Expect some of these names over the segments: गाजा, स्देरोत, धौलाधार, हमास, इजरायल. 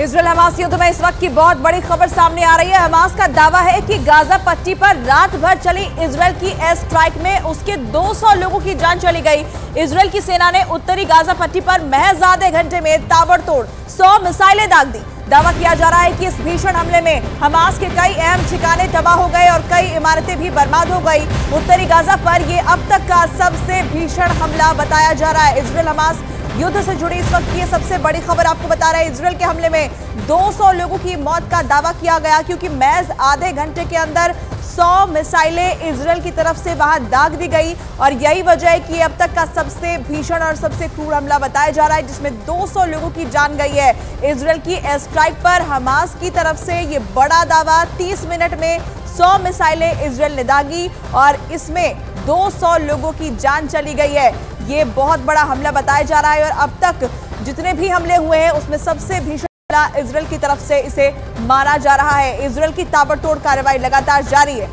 इजरायल हमासियों में इस वक्त की बहुत बड़ी खबर सामने आ रही है। हमास का दावा है कि गाजा पट्टी पर रात भर चली इजरायल की एयर स्ट्राइक में उसके 200 लोगों की जान चली गई। इजरायल की सेना ने उत्तरी गाजा पट्टी पर महज आधे घंटे में ताबड़तोड़ 100 मिसाइलें दाग दी। दावा किया जा रहा है कि इस भीषण हमले में हमास के कई अहम ठिकाने तबाह हो गए और कई इमारतें भी बर्बाद हो गई। उत्तरी गाजा पर यह अब तक का सबसे भीषण हमला बताया जा रहा है। इजरायल हमास युद्ध से जुड़ी इस वक्त की सबसे बड़ी खबर आपको बता रहे हैं। इजरायल के हमले में 200 लोगों की मौत का दावा किया गया, क्योंकि महज आधे घंटे के अंदर 100 मिसाइलें इजरायल की तरफ से वहां दाग दी गई और यही वजह है कि अब तक का सबसे भीषण और सबसे क्रूर हमला बताया जा रहा है, जिसमें 200 लोगों की जान गई है। इजरायल की एयर स्ट्राइक पर हमास की तरफ से ये बड़ा दावा, 30 मिनट में 100 मिसाइलें इजरायल ने दागी और इसमें 200 लोगों की जान चली गई है। ये बहुत बड़ा हमला बताया जा रहा है और अब तक जितने भी हमले हुए हैं उसमें सबसे भीषण हमला इजरायल की तरफ से इसे माना जा रहा है। इजरायल की ताबड़तोड़ कार्रवाई लगातार जारी है।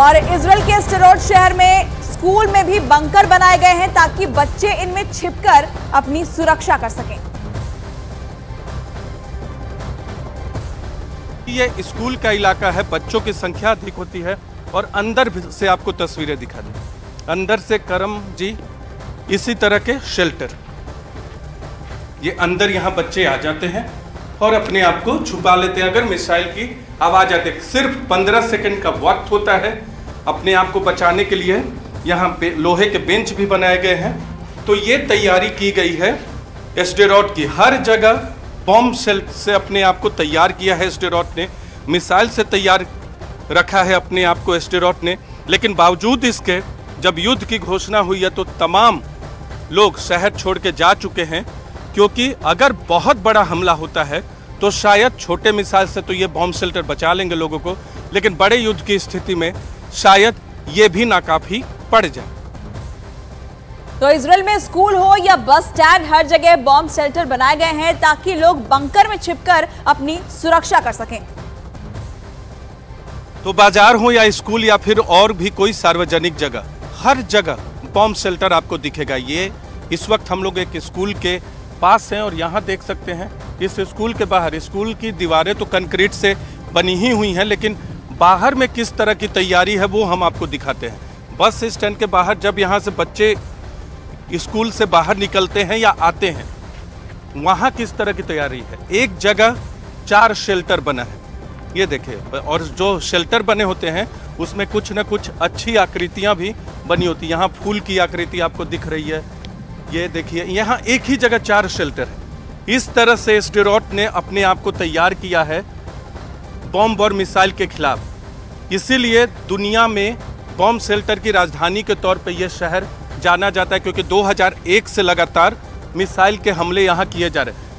और इजरायल के स्देरोत शहर में स्कूल में भी बंकर बनाए गए हैं ताकि बच्चे इनमें छिपकर अपनी सुरक्षा कर सकें। ये स्कूल का इलाका है, बच्चों की संख्या अधिक होती है और अंदर से आपको तस्वीरें दिखा दें। अंदर से करम जी इसी तरह के शेल्टर, ये अंदर यहाँ बच्चे आ जाते हैं और अपने आप को छुपा लेते हैं। अगर मिसाइल की आवाज़ आती है, सिर्फ 15 सेकंड का वक्त होता है अपने आप को बचाने के लिए। यहाँ पे लोहे के बेंच भी बनाए गए हैं, तो ये तैयारी की गई है स्देरोत की। हर जगह बॉम्ब सेल से अपने आप को तैयार किया है स्देरोत ने, मिसाइल से तैयार रखा है अपने आप को स्देरोत ने। लेकिन बावजूद इसके जब युद्ध की घोषणा हुई है तो तमाम लोग शहर छोड़ के जा चुके हैं, क्योंकि अगर बहुत बड़ा हमला होता है तो शायद छोटे मिसाइल से तो ये बॉम्ब शेल्टर बचा लेंगे लोगों को, लेकिन बड़े युद्ध की स्थिति में शायद ये भी नाकाफी पड़ जाए। तो इजरायल में स्कूल हो या बस स्टैंड, हर जगह बॉम्ब शेल्टर बनाए गए हैं ताकि लोग बंकर में छिपकर अपनी सुरक्षा कर सकें। तो बाजार हो या स्कूल या फिर और भी कोई सार्वजनिक जगह, हर जगह बॉम्ब शेल्टर आपको दिखेगा। ये इस वक्त हम लोग एक स्कूल के पास हैं और यहाँ देख सकते हैं इस स्कूल के बाहर, स्कूल की दीवारें तो कंक्रीट से बनी ही हुई हैं, लेकिन बाहर में किस तरह की तैयारी है वो हम आपको दिखाते हैं। बस स्टैंड के बाहर जब यहाँ से बच्चे स्कूल से बाहर निकलते हैं या आते हैं, वहाँ किस तरह की तैयारी है। एक जगह 4 शेल्टर बना है, ये देखिए, और जो शेल्टर बने होते हैं उसमें कुछ ना कुछ अच्छी आकृतियाँ भी बनी होती है। यहाँ फूल की आकृति आपको दिख रही है, ये देखिए। यहाँ एक ही जगह 4 शेल्टर है। इस तरह से स्देरोत ने अपने आप को तैयार किया है बॉम्ब और मिसाइल के खिलाफ। इसीलिए दुनिया में बॉम्ब शेल्टर की राजधानी के तौर पर यह शहर जाना जाता है, क्योंकि 2001 से लगातार मिसाइल के हमले यहाँ किए जा रहे हैं।